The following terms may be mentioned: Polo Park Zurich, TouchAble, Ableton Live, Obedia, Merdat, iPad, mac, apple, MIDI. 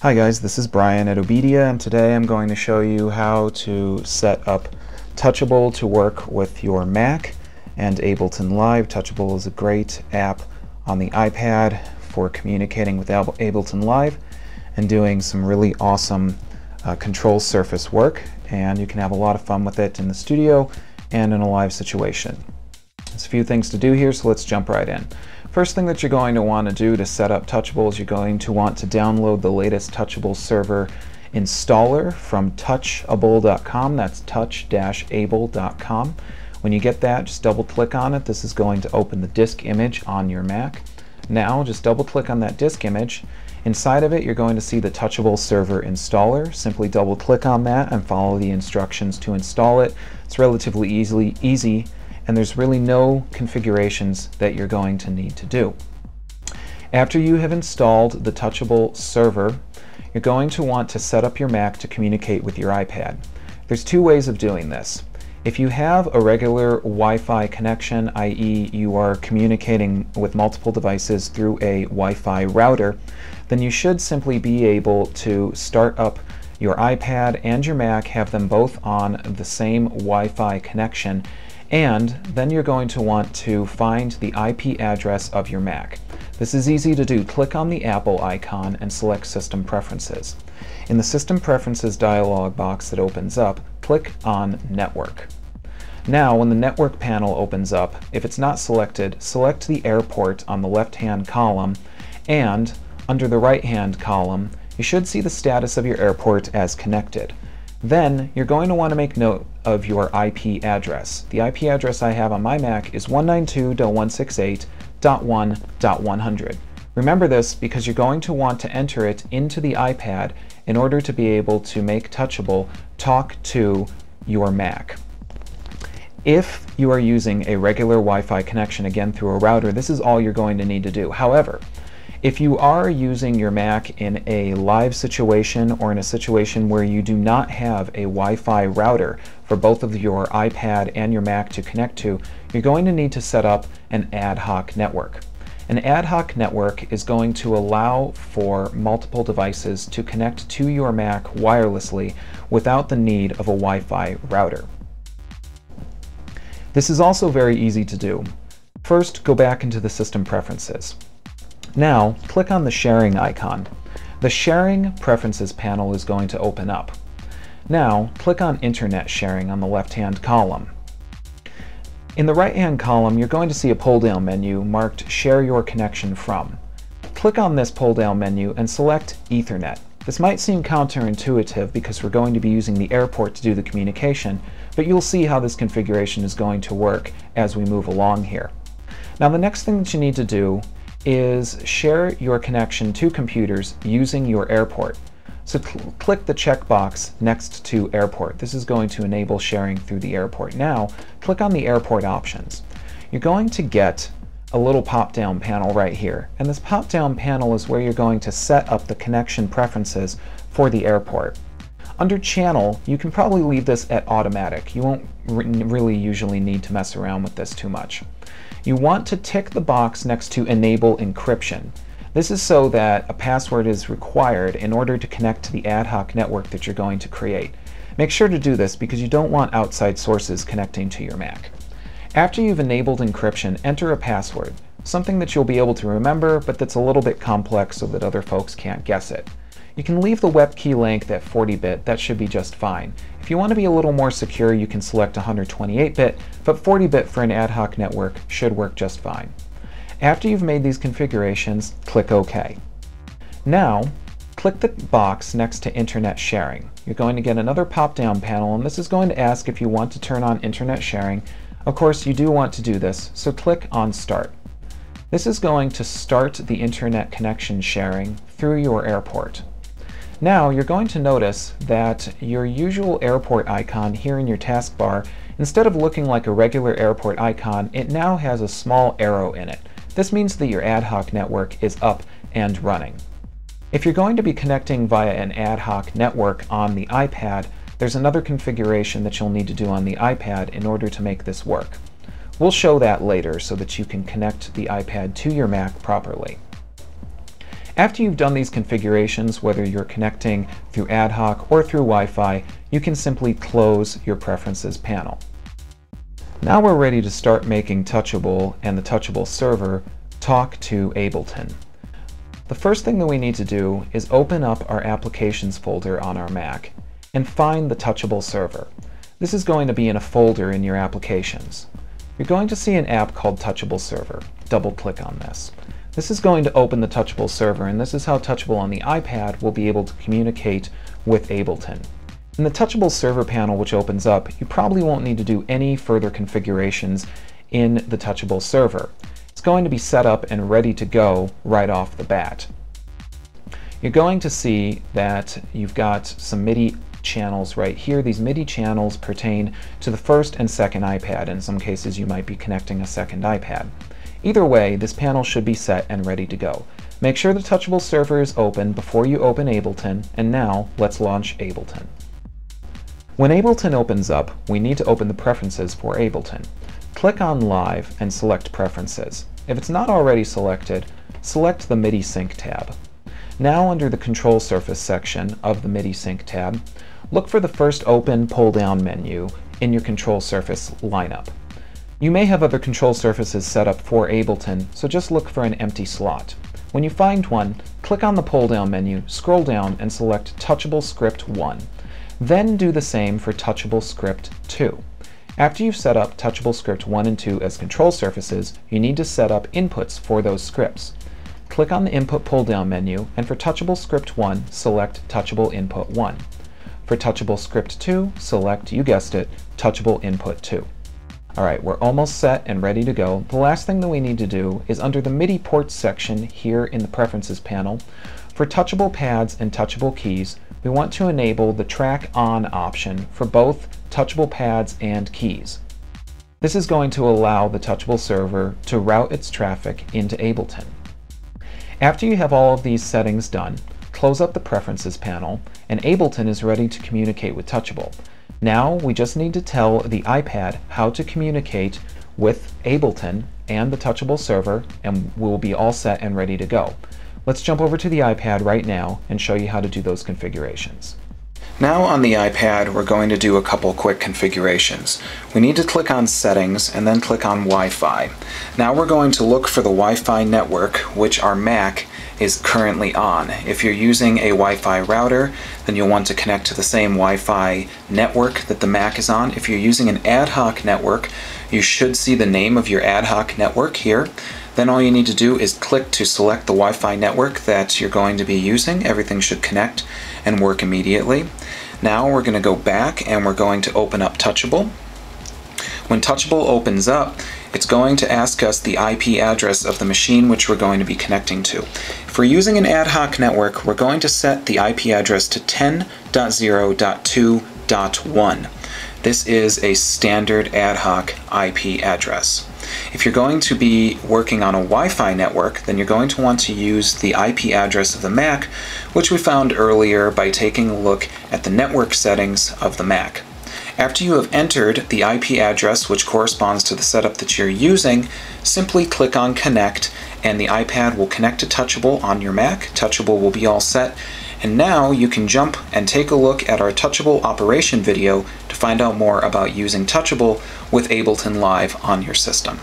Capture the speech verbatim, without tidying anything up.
Hi guys, this is Brian at Obedia, and today I'm going to show you how to set up TouchAble to work with your Mac and Ableton Live. TouchAble is a great app on the iPad for communicating with Ableton Live and doing some really awesome uh, control surface work, and you can have a lot of fun with it in the studio and in a live situation. There's a few things to do here, so let's jump right in. First thing that you're going to want to do to set up TouchAble is you're going to want to download the latest TouchAble server installer from touchable dot com. That's touch able dot com. When you get that, just double click on it. This is going to open the disk image on your Mac. Now just double click on that disk image. Inside of it, you're going to see the TouchAble server installer. Simply double click on that and follow the instructions to install it. It's relatively easily easy. And there's really no configurations that you're going to need to do. After you have installed the TouchAble server, you're going to want to set up your Mac to communicate with your iPad. There's two ways of doing this. If you have a regular Wi-Fi connection, that is you are communicating with multiple devices through a Wi-Fi router, then you should simply be able to start up your iPad and your Mac, have them both on the same Wi-Fi connection, and then you're going to want to find the I P address of your Mac. This is easy to do. Click on the Apple icon and select System Preferences. In the System Preferences dialog box that opens up, click on Network. Now, when the Network panel opens up, if it's not selected, select the airport on the left-hand column, and under the right-hand column, you should see the status of your airport as connected. Then you're going to want to make note of your I P address. The I P address I have on my Mac is one ninety-two dot one sixty-eight dot one dot one hundred. Remember this because you're going to want to enter it into the iPad in order to be able to make TouchAble talk to your Mac. If you are using a regular Wi-Fi connection, again through a router, this is all you're going to need to do. However, if you are using your Mac in a live situation or in a situation where you do not have a Wi-Fi router for both of your iPad and your Mac to connect to, you're going to need to set up an ad hoc network. An ad hoc network is going to allow for multiple devices to connect to your Mac wirelessly without the need of a Wi-Fi router. This is also very easy to do. First, go back into the System Preferences. Now, click on the sharing icon. The sharing preferences panel is going to open up. Now, click on internet sharing on the left-hand column. In the right-hand column, you're going to see a pull-down menu marked share your connection from. Click on this pull-down menu and select Ethernet. This might seem counterintuitive because we're going to be using the airport to do the communication, but you'll see how this configuration is going to work as we move along here. Now, the next thing that you need to do is share your connection to computers using your airport. So cl- click the checkbox next to airport. This is going to enable sharing through the airport. Now, click on the airport options. You're going to get a little pop-down panel right here. And this pop-down panel is where you're going to set up the connection preferences for the airport. Under channel, you can probably leave this at automatic. You won't re- really usually need to mess around with this too much. You want to tick the box next to Enable Encryption. This is so that a password is required in order to connect to the ad hoc network that you're going to create. Make sure to do this because you don't want outside sources connecting to your Mac. After you've enabled encryption, enter a password, something that you'll be able to remember but that's a little bit complex so that other folks can't guess it. You can leave the web key length at forty bit, that should be just fine. If you want to be a little more secure, you can select one twenty-eight bit, but forty bit for an ad hoc network should work just fine. After you've made these configurations, click OK. Now, click the box next to Internet Sharing. You're going to get another pop-down panel, and this is going to ask if you want to turn on Internet Sharing. Of course, you do want to do this, so click on Start. This is going to start the Internet connection sharing through your airport. Now you're going to notice that your usual airport icon here in your taskbar, instead of looking like a regular airport icon, it now has a small arrow in it. This means that your ad hoc network is up and running. If you're going to be connecting via an ad hoc network on the iPad, there's another configuration that you'll need to do on the iPad in order to make this work. We'll show that later so that you can connect the iPad to your Mac properly. After you've done these configurations, whether you're connecting through ad hoc or through Wi-Fi, you can simply close your preferences panel. Now we're ready to start making TouchAble and the TouchAble server talk to Ableton. The first thing that we need to do is open up our applications folder on our Mac and find the TouchAble server. This is going to be in a folder in your applications. You're going to see an app called TouchAble Server. Double click on this. This is going to open the TouchAble server, and this is how TouchAble on the iPad will be able to communicate with Ableton. In the TouchAble server panel, which opens up, you probably won't need to do any further configurations in the TouchAble server. It's going to be set up and ready to go right off the bat. You're going to see that you've got some MIDI channels right here. These MIDI channels pertain to the first and second iPad. In some cases, you might be connecting a second iPad. Either way, this panel should be set and ready to go. Make sure the TouchAble server is open before you open Ableton, and now let's launch Ableton. When Ableton opens up, we need to open the preferences for Ableton. Click on Live and select Preferences. If it's not already selected, select the MIDI Sync tab. Now under the Control Surface section of the MIDI Sync tab, look for the first open pull-down menu in your Control Surface lineup. You may have other control surfaces set up for Ableton, so just look for an empty slot. When you find one, click on the pull-down menu, scroll down, and select TouchAble Script one. Then do the same for TouchAble Script two. After you've set up TouchAble Script one and two as control surfaces, you need to set up inputs for those scripts. Click on the Input pull-down menu, and for TouchAble Script one, select TouchAble Input one. For TouchAble Script two, select, you guessed it, TouchAble Input two. Alright, we're almost set and ready to go. The last thing that we need to do is under the MIDI ports section here in the Preferences panel, for touchable pads and touchable keys, we want to enable the Track On option for both touchable pads and keys. This is going to allow the TouchAble server to route its traffic into Ableton. After you have all of these settings done, close up the Preferences panel, and Ableton is ready to communicate with TouchAble. Now we just need to tell the iPad how to communicate with Ableton and the TouchAble server, and we'll be all set and ready to go. Let's jump over to the iPad right now and show you how to do those configurations. Now on the iPad, we're going to do a couple quick configurations. We need to click on Settings and then click on Wi-Fi. Now we're going to look for the Wi-Fi network, which our Mac is currently on. If you're using a Wi-Fi router, then you'll want to connect to the same Wi-Fi network that the Mac is on. If you're using an ad hoc network, you should see the name of your ad hoc network here. Then all you need to do is click to select the Wi-Fi network that you're going to be using. Everything should connect and work immediately. Now we're going to go back and we're going to open up TouchAble. When TouchAble opens up, it's going to ask us the I P address of the machine which we're going to be connecting to. If we're using an ad hoc network, we're going to set the I P address to ten dot zero dot two dot one. This is a standard ad hoc I P address. If you're going to be working on a Wi-Fi network, then you're going to want to use the I P address of the Mac, which we found earlier by taking a look at the network settings of the Mac. After you have entered the I P address, which corresponds to the setup that you're using, simply click on Connect, and the iPad will connect to TouchAble on your Mac. TouchAble will be all set. And now you can jump and take a look at our TouchAble operation video to find out more about using TouchAble with Ableton Live on your system.